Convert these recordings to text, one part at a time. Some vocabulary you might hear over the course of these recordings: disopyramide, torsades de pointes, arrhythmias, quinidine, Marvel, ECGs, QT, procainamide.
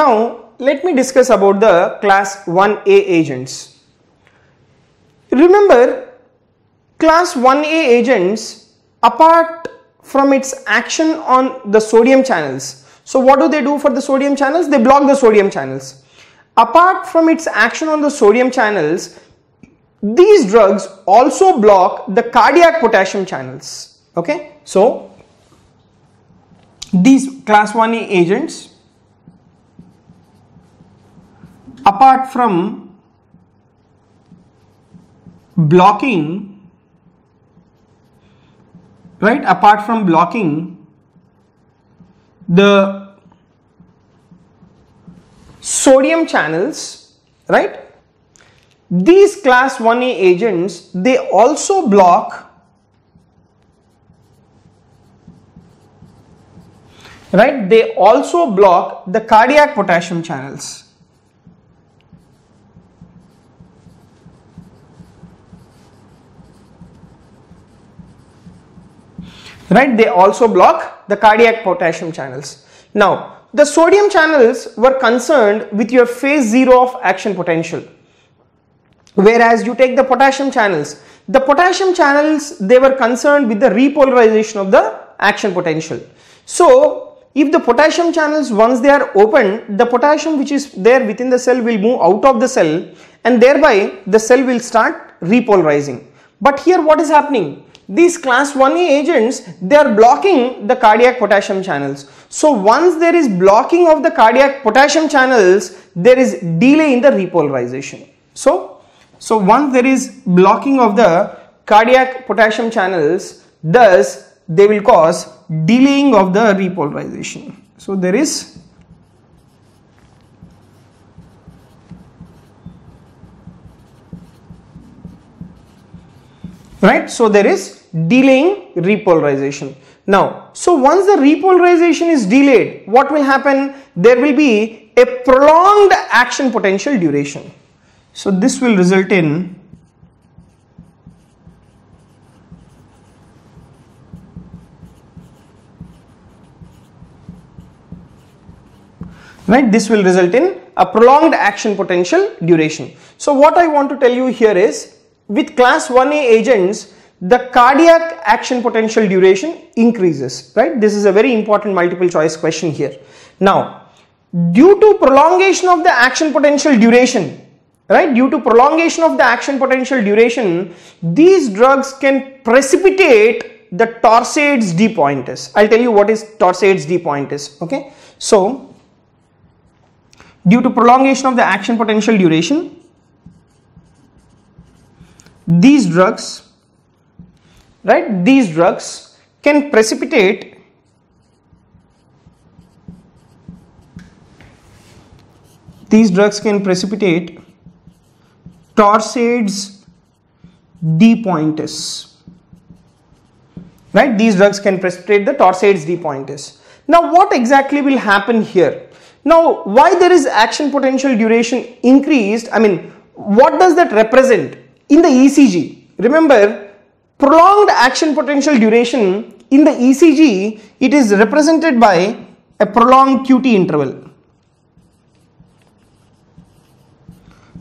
Now let me discuss about the class 1A agents. Remember, class 1A agents, apart from its action on the sodium channels, so what do they do for the sodium channels? They block the sodium channels. Apart from its action on the sodium channels, these drugs also block the cardiac potassium channels. Okay, so these class 1A agents, apart from blocking, right, apart from blocking the sodium channels, right, these class 1A agents, they also block, right, they also block the cardiac potassium channels. Right, they also block the cardiac potassium channels. Now, the sodium channels were concerned with your phase 0 of action potential. Whereas you take the potassium channels, they were concerned with the repolarization of the action potential. So if the potassium channels, once they are open, the potassium which is there within the cell will move out of the cell, and thereby the cell will start repolarizing. But here what is happening? These class 1A agents, they are blocking the cardiac potassium channels. So once there is blocking of the cardiac potassium channels, there is delay in the repolarization. So once there is blocking of the cardiac potassium channels, thus they will cause delaying of the repolarization. So there is delaying repolarization. Now, so once the repolarization is delayed, what will happen? There will be a prolonged action potential duration. So this will result in a prolonged action potential duration. So what I want to tell you here is, with class 1A agents, the cardiac action potential duration increases, right? This is a very important multiple choice question here. Now, due to prolongation of the action potential duration, right, these drugs can precipitate the torsades de pointes. I'll tell you what is torsades de pointes, okay? So, due to prolongation of the action potential duration, these drugs can precipitate torsades de pointes, right? These drugs can precipitate the torsades de pointes. Now what exactly will happen here? Now why there is action potential duration increased? I mean, what does that represent? In the ECG, remember, prolonged action potential duration in the ECG, it is represented by a prolonged QT interval,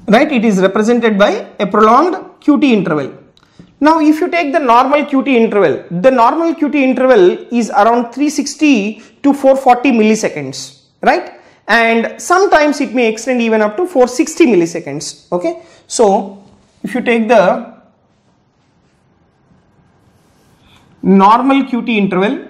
right? It is represented by a prolonged QT interval. Now, if you take the normal QT interval, the normal QT interval is around 360 to 440 milliseconds, right? And sometimes it may extend even up to 460 milliseconds, okay? So, if you take the normal QT interval,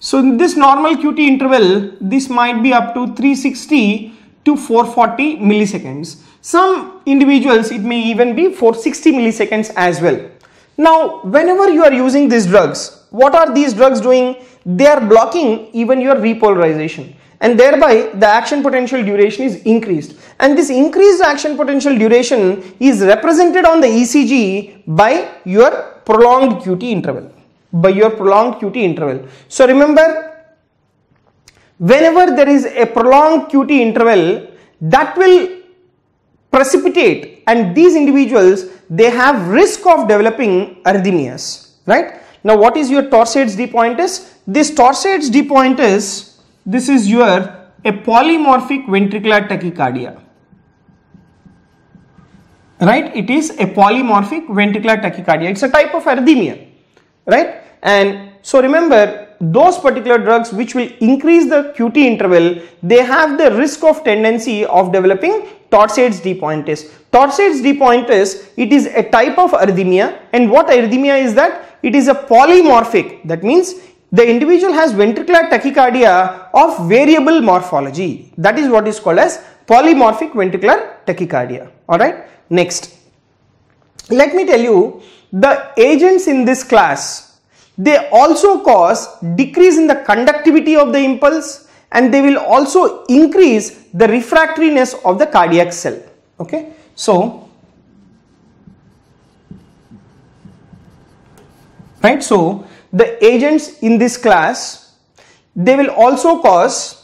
so in this normal QT interval, this might be up to 360 to 440 milliseconds. Some individuals, it may even be 460 milliseconds as well. Now, whenever you are using these drugs, what are these drugs doing? They are blocking even your repolarization, and thereby the action potential duration is increased, and this increased action potential duration is represented on the ECG by your prolonged QT interval, So remember, whenever there is a prolonged QT interval, that will precipitate, and these individuals, they have risk of developing arrhythmias, right? Now what is your torsades de pointes? This torsades de pointes, this is your a polymorphic ventricular tachycardia. Right, it is a polymorphic ventricular tachycardia. It's a type of arrhythmia, right? And so remember, those particular drugs which will increase the QT interval, they have the risk of tendency of developing torsades de pointes. Torsades de pointes, it is a type of arrhythmia, and what arrhythmia is that? It is a polymorphic, that means the individual has ventricular tachycardia of variable morphology. That is what is called as polymorphic ventricular tachycardia. Alright, next, let me tell you the agents in this class, they also cause decrease in the conductivity of the impulse, and they will also increase the refractoriness of the cardiac cell. Okay, so right, so the agents in this class, they will also cause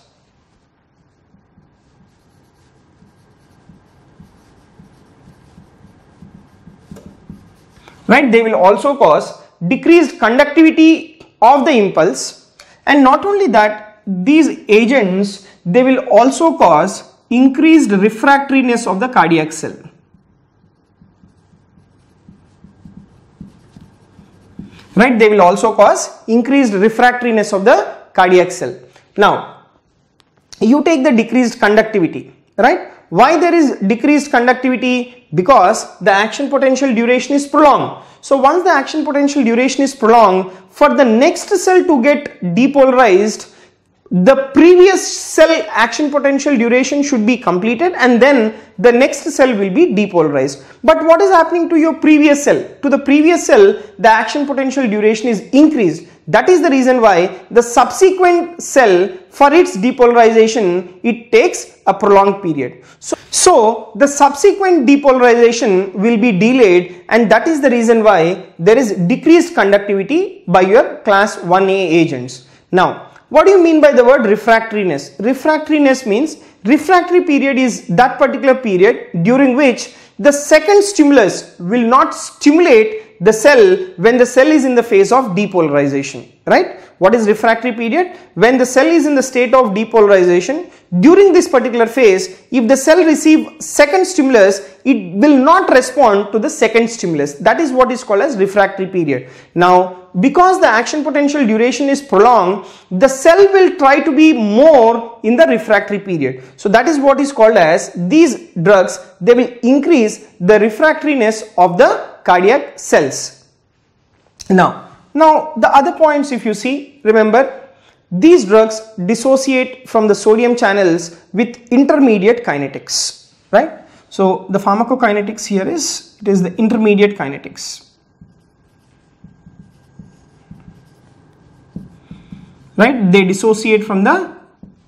decreased conductivity of the impulse, and not only that, these agents, they will also cause increased refractoriness of the cardiac cell. Right, they will also cause increased refractoriness of the cardiac cell. Now, you take the decreased conductivity, right? Why there is decreased conductivity? Because the action potential duration is prolonged. So once the action potential duration is prolonged, for the next cell to get depolarized, the previous cell action potential duration should be completed, and then the next cell will be depolarized. But what is happening to your previous cell? To the previous cell, the action potential duration is increased. That is the reason why the subsequent cell, for its depolarization, it takes a prolonged period. So the subsequent depolarization will be delayed, and that is the reason why there is decreased conductivity by your class 1A agents. Now, what do you mean by the word refractoriness? Refractoriness means refractory period is that particular period during which the second stimulus will not stimulate the cell when the cell is in the phase of depolarization, right? What is refractory period? When the cell is in the state of depolarization, during this particular phase, if the cell receives second stimulus, it will not respond to the second stimulus. That is what is called as refractory period. Now, because the action potential duration is prolonged, the cell will try to be more in the refractory period. So that is what is called as these drugs, they will increase the refractoriness of the cardiac cells. Now, the other points, if you see, remember, these drugs dissociate from the sodium channels with intermediate kinetics, right? So the pharmacokinetics here is, it is the intermediate kinetics, right? They dissociate from the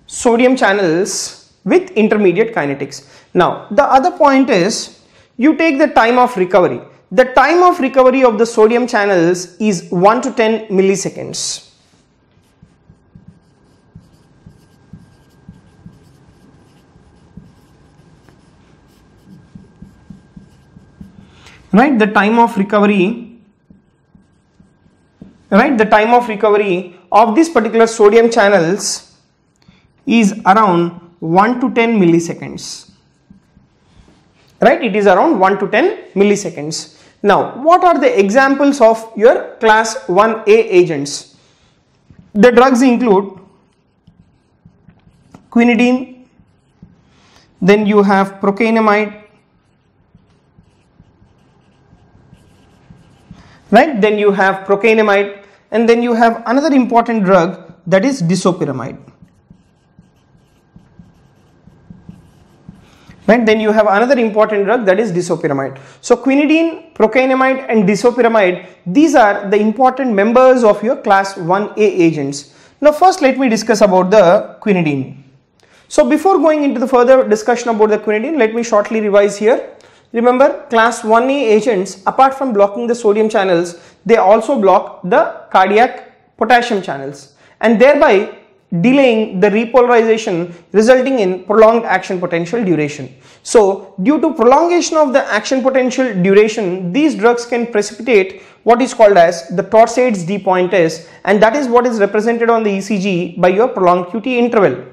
sodium channels with intermediate kinetics. Now, the other point is, you take the time of recovery. The time of recovery of the sodium channels is 1 to 10 milliseconds. Right, the time of recovery, right, the time of recovery of this particular sodium channels is around 1 to 10 milliseconds. Right, it is around 1 to 10 milliseconds. Now, what are the examples of your class 1A agents? The drugs include quinidine, then you have procainamide, right? Then you have procainamide, and then you have another important drug, that is disopyramide. Right? Then you have another important drug, that is disopyramide. So quinidine, procainamide and disopyramide, these are the important members of your class 1A agents. Now first let me discuss about the quinidine. So before going into the further discussion about the quinidine, let me shortly revise here. Remember, class 1A agents, apart from blocking the sodium channels, they also block the cardiac potassium channels, and thereby delaying the repolarization, resulting in prolonged action potential duration. So due to prolongation of the action potential duration, these drugs can precipitate what is called as the torsades de pointes, and that is what is represented on the ECG by your prolonged QT interval.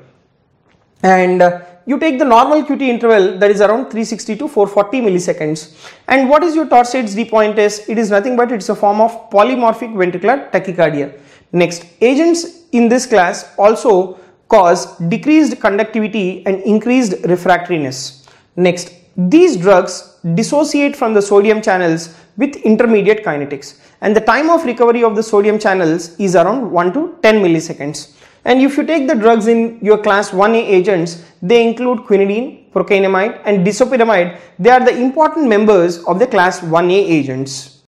and you take the normal QT interval, that is around 360 to 440 milliseconds. And what is your torsades de pointes? It is nothing but it's a form of polymorphic ventricular tachycardia. Next, agents in this class also cause decreased conductivity and increased refractoriness. Next, these drugs dissociate from the sodium channels with intermediate kinetics, and the time of recovery of the sodium channels is around 1 to 10 milliseconds. And if you take the drugs in your class 1A agents, they include quinidine, procainamide and disopyramide. They are the important members of the class 1A agents.